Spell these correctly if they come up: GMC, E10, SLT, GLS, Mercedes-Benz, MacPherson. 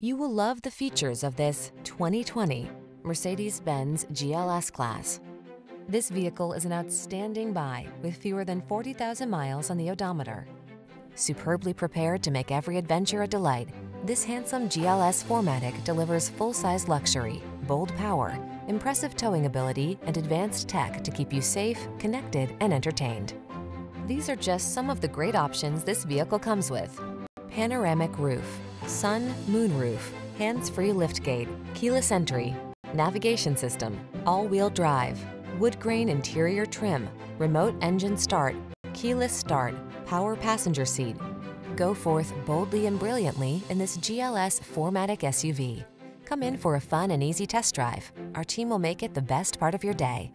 You will love the features of this 2020 Mercedes-Benz GLS class. This vehicle is an outstanding buy with fewer than 40,000 miles on the odometer. Superbly prepared to make every adventure a delight, this handsome GLS 4MATIC delivers full-size luxury, bold power, impressive towing ability, and advanced tech to keep you safe, connected, and entertained. These are just some of the great options this vehicle comes with: panoramic roof, sun, moon roof, hands-free liftgate, keyless entry, navigation system, all-wheel drive, wood grain interior trim, remote engine start, keyless start, power passenger seat. Go forth boldly and brilliantly in this GLS 4MATIC SUV. Come in for a fun and easy test drive. Our team will make it the best part of your day.